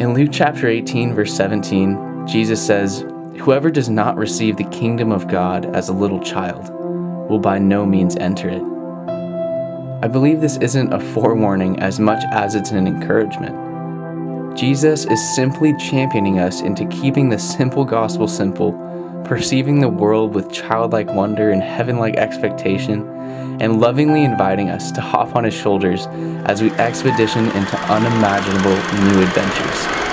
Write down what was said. In Luke chapter 18, verse 17, Jesus says, "Whoever does not receive the kingdom of God as a little child will by no means enter it." I believe this isn't a forewarning as much as it's an encouragement. Jesus is simply championing us into keeping the simple gospel simple, perceiving the world with childlike wonder and heaven-like expectation, and lovingly inviting us to hop on his shoulders as we expedition into unimaginable new adventures.